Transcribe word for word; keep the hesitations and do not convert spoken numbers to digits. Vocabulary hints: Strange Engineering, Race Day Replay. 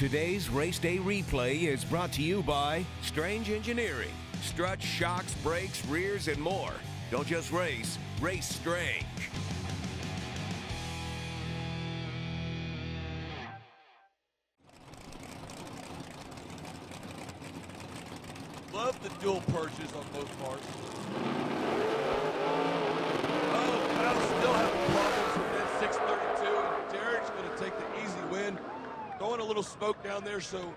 Today's race day replay is brought to you by Strange Engineering. Struts, shocks, brakes, rears, and more. Don't just race, race Strange. Love the dual purchase on both cars. Oh, but I'm still having problems with that six thirty-two. And Derek's going to take the easy win. Going a little smoke down there, so